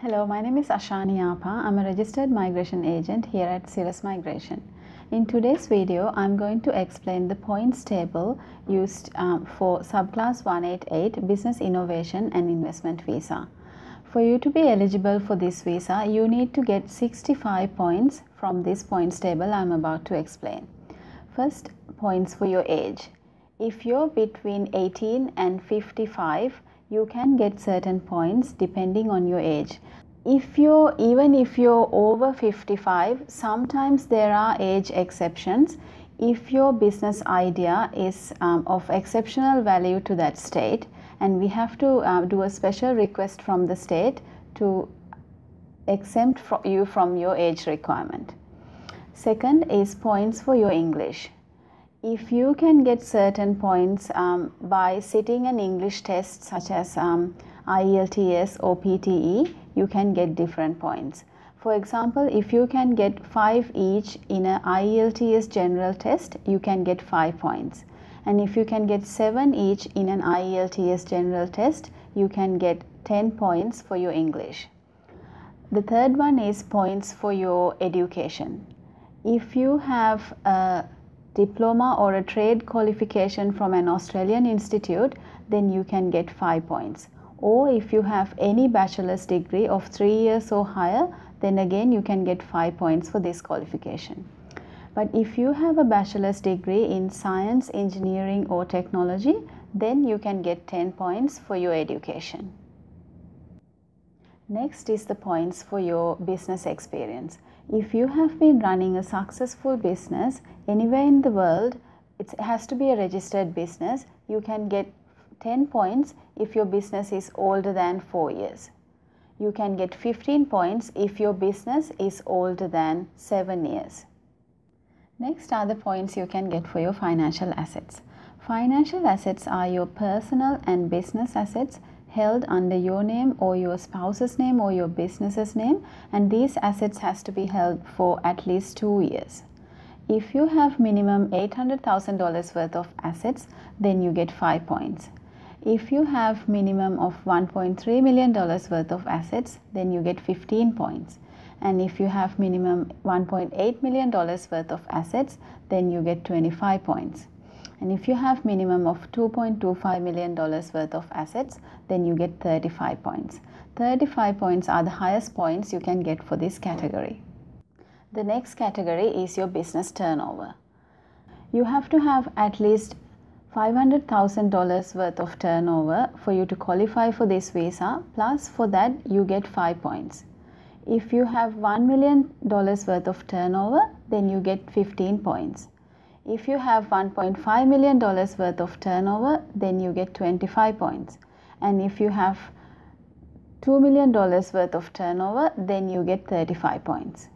Hello, my name is Ashani Yapa. I'm a registered migration agent here at Sirus Migration. In today's video, I'm going to explain the points table used for subclass 188 Business Innovation and Investment Visa. For you to be eligible for this visa, you need to get 65 points from this points table I'm about to explain. First, points for your age. If you're between 18 and 55, you can get certain points depending on your age. Even if you're over 55, sometimes there are age exceptions if your business idea is of exceptional value to that state, and we have to do a special request from the state to exempt you from your age requirement. Second is points for your English. If you can get certain points by sitting an English test such as IELTS or PTE, you can get different points. For example, if you can get 5 each in an IELTS general test, you can get 5 points. And if you can get 7 each in an IELTS general test, you can get 10 points for your English. The third one is points for your education. If you have a diploma or a trade qualification from an Australian institute, then you can get 5 points. Or if you have any bachelor's degree of 3 years or higher, then again you can get 5 points for this qualification. But if you have a bachelor's degree in science, engineering or technology, then you can get 10 points for your education. Next is the points for your business experience. If you have been running a successful business anywhere in the world, it has to be a registered business, you can get 10 points if your business is older than 4 years. You can get 15 points if your business is older than 7 years. Next are the points you can get for your financial assets. Financial assets are your personal and business assets held under your name or your spouse's name or your business's name, and these assets has to be held for at least 2 years. If you have minimum $800,000 worth of assets, then you get 5 points. If you have minimum of $1.3 million worth of assets, then you get 15 points. And if you have minimum $1.8 million worth of assets, then you get 25 points. And if you have minimum of $2.25 million worth of assets, then you get 35 points. 35 points are the highest points you can get for this category. The next category is your business turnover. You have to have at least $500,000 worth of turnover for you to qualify for this visa, plus for that you get 5 points. If you have $1 million worth of turnover, then you get 15 points. If you have $1.5 million worth of turnover, then you get 25 points. And if you have $2 million worth of turnover, then you get 35 points.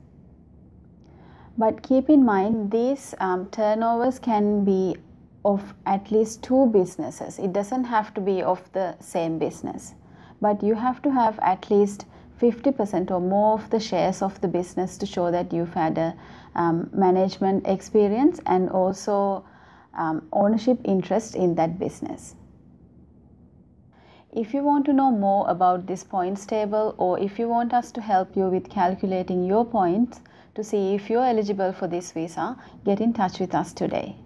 But keep in mind, these turnovers can be of at least 2 businesses. It doesn't have to be of the same business. But you have to have at least 50% or more of the shares of the business to show that you've had a management experience and also ownership interest in that business. If you want to know more about this points table, or if you want us to help you with calculating your points to see if you're eligible for this visa, get in touch with us today.